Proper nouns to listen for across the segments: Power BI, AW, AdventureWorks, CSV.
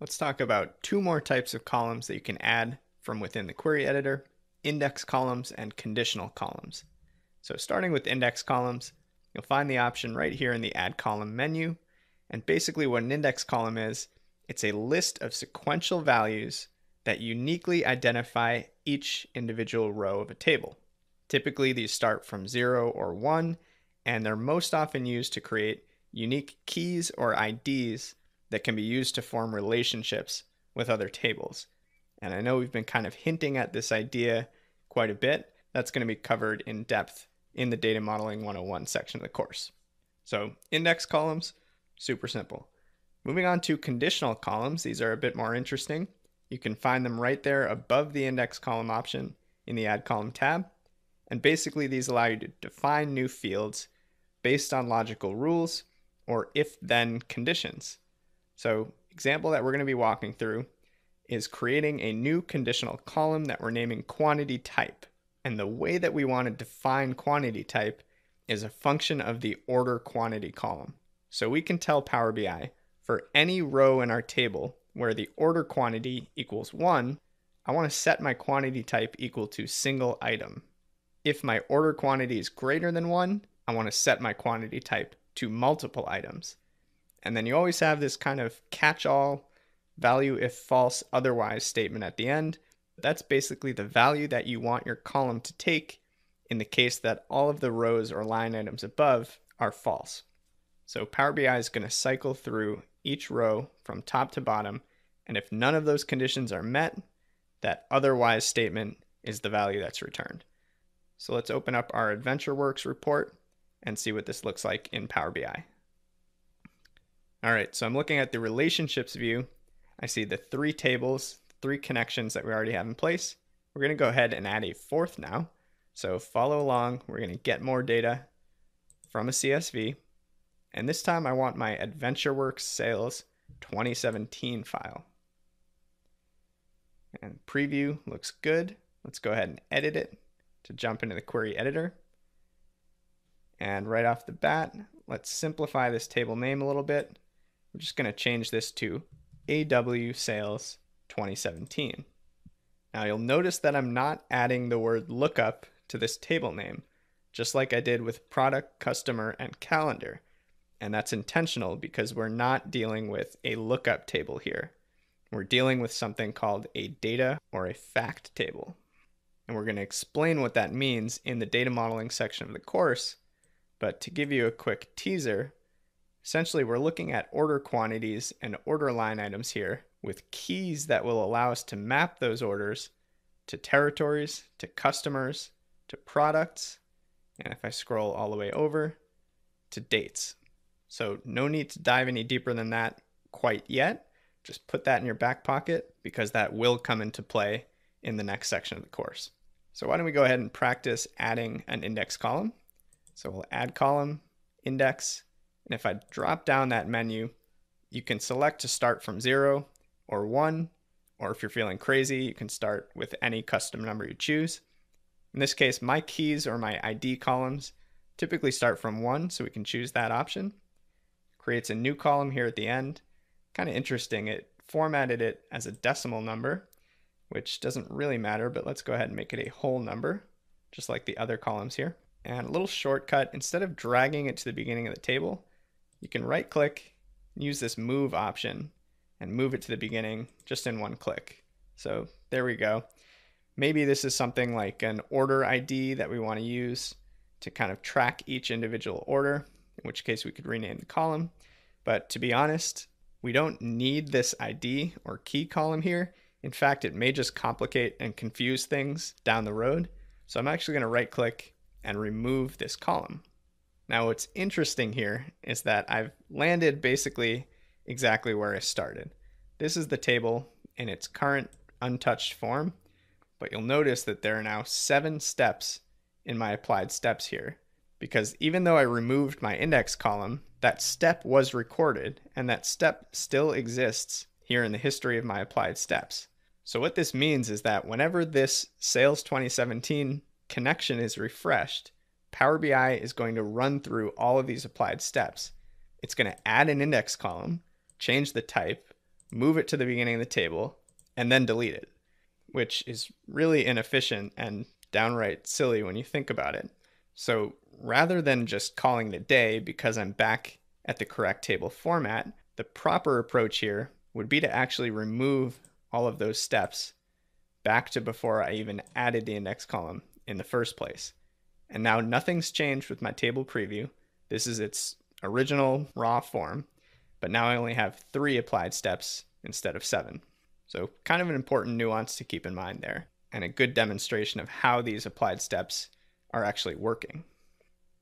Let's talk about two more types of columns that you can add from within the query editor: index columns and conditional columns. So starting with index columns, you'll find the option right here in the Add Column menu. And basically what an index column is, it's a list of sequential values that uniquely identify each individual row of a table. Typically these start from 0 or 1, and they're most often used to create unique keys or IDs that can be used to form relationships with other tables. And I know we've been kind of hinting at this idea quite a bit. That's going to be covered in depth in the Data Modeling 101 section of the course. So index columns, super simple. Moving on to conditional columns, these are a bit more interesting. You can find them right there above the index column option in the Add Column tab. And basically these allow you to define new fields based on logical rules or if-then conditions. So example that we're going to be walking through is creating a new conditional column that we're naming quantity type. And the way that we want to define quantity type is a function of the order quantity column. So we can tell Power BI, for any row in our table where the order quantity equals 1, I want to set my quantity type equal to single item. If my order quantity is greater than 1, I want to set my quantity type to multiple items. And then you always have this kind of catch-all value if false otherwise statement at the end. That's basically the value that you want your column to take in the case that all of the rows or line items above are false. So Power BI is going to cycle through each row from top to bottom, and if none of those conditions are met, that otherwise statement is the value that's returned. So let's open up our AdventureWorks report and see what this looks like in Power BI. All right, so I'm looking at the relationships view. I see the 3 tables, 3 connections that we already have in place. We're going to go ahead and add a 4th now. So follow along. We're going to get more data from a CSV. And this time I want my AdventureWorks sales 2017 file. And preview looks good. Let's go ahead and edit it to jump into the query editor. And right off the bat, let's simplify this table name a little bit. We're just going to change this to AW sales 2017. Now you'll notice that I'm not adding the word lookup to this table name, just like I did with product, customer, and calendar. And that's intentional because we're not dealing with a lookup table here. We're dealing with something called a data or a fact table. And we're going to explain what that means in the data modeling section of the course. But to give you a quick teaser, essentially we're looking at order quantities and order line items here, with keys that will allow us to map those orders to territories, to customers, to products, and if I scroll all the way over, to dates. So no need to dive any deeper than that quite yet. Just put that in your back pocket because that will come into play in the next section of the course. So why don't we go ahead and practice adding an index column. So we'll add column, index, and if I drop down that menu, you can select to start from 0 or 1, or if you're feeling crazy, you can start with any custom number you choose. In this case, my keys or my ID columns typically start from 1, so we can choose that option. Creates a new column here at the end. Kind of interesting, it formatted it as a decimal number, which doesn't really matter, but let's go ahead and make it a whole number, just like the other columns here. And a little shortcut, instead of dragging it to the beginning of the table, you can right-click, use this move option, and move it to the beginning just in one click. So there we go. Maybe this is something like an order ID that we want to use to kind of track each individual order, in which case we could rename the column. But to be honest, we don't need this ID or key column here. In fact, it may just complicate and confuse things down the road. So I'm actually going to right click and remove this column. Now what's interesting here is that I've landed basically exactly where I started. This is the table in its current untouched form, but you'll notice that there are now 7 steps in my applied steps here, because even though I removed my index column, that step was recorded and that step still exists here in the history of my applied steps. So what this means is that whenever this sales 2017 connection is refreshed, Power BI is going to run through all of these applied steps. It's going to add an index column, change the type, move it to the beginning of the table, and then delete it, which is really inefficient and downright silly when you think about it. So rather than just calling it a day because I'm back at the correct table format, the proper approach here would be to actually remove all of those steps back to before I even added the index column in the first place. And now nothing's changed with my table preview. This is its original raw form, but now I only have 3 applied steps instead of 7. So kind of an important nuance to keep in mind there, and a good demonstration of how these applied steps are actually working.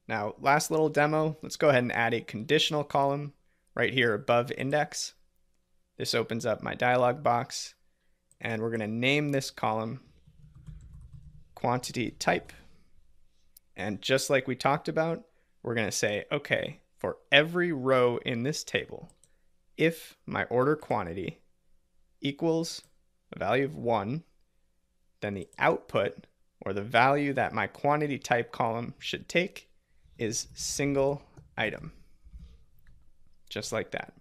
Now, last little demo, let's go ahead and add a conditional column right here above index. This opens up my dialog box, and we're going to name this column quantity type. And just like we talked about, we're going to say, okay, for every row in this table, if my order quantity equals a value of 1, then the output, or the value that my quantity type column should take, is single item. Just like that.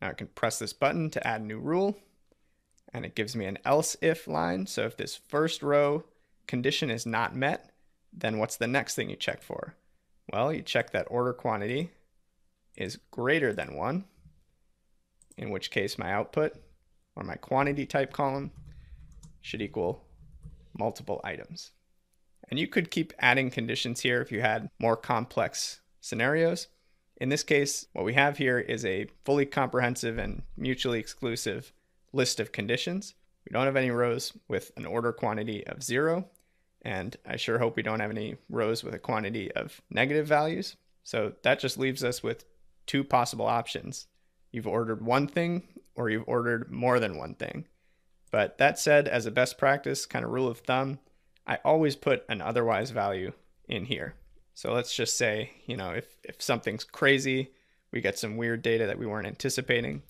Now I can press this button to add a new rule, and it gives me an else if line. So if this first row condition is not met, then what's the next thing you check for? Well, you check that order quantity is greater than 1, in which case my output, or my quantity type column, should equal multiple items. And you could keep adding conditions here if you had more complex scenarios. In this case, what we have here is a fully comprehensive and mutually exclusive list of conditions. We don't have any rows with an order quantity of 0, and I sure hope we don't have any rows with a quantity of negative values. So that just leaves us with 2 possible options. You've ordered one thing, or you've ordered more than one thing. But that said, as a best practice, kind of rule of thumb, I always put an otherwise value in here. So let's just say, you know, if something's crazy, we get some weird data that we weren't anticipating,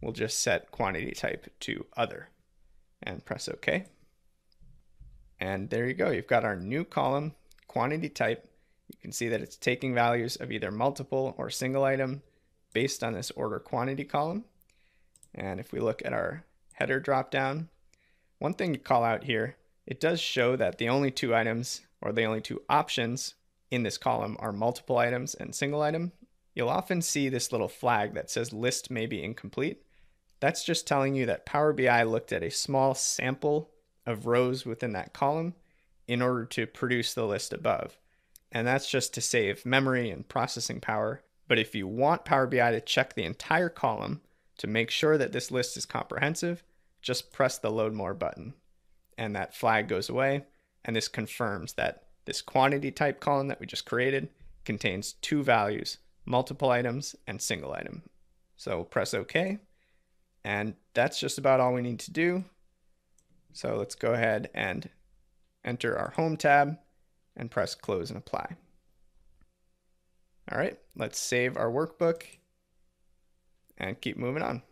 we'll just set quantity type to other and press OK. And there you go. You've got our new column, quantity type. You can see that it's taking values of either multiple or single item based on this order quantity column. And if we look at our header dropdown, one thing to call out here, it does show that the only 2 items, or the only 2 options in this column, are multiple items and single item. You'll often see this little flag that says list may be incomplete. That's just telling you that Power BI looked at a small sample of rows within that column in order to produce the list above. And that's just to save memory and processing power. But if you want Power BI to check the entire column to make sure that this list is comprehensive, just press the Load More button, and that flag goes away, and this confirms that this quantity type column that we just created contains 2 values, multiple items and single item. So we'll press OK, and that's just about all we need to do. So let's go ahead and enter our Home tab and press Close and Apply. All right, let's save our workbook and keep moving on.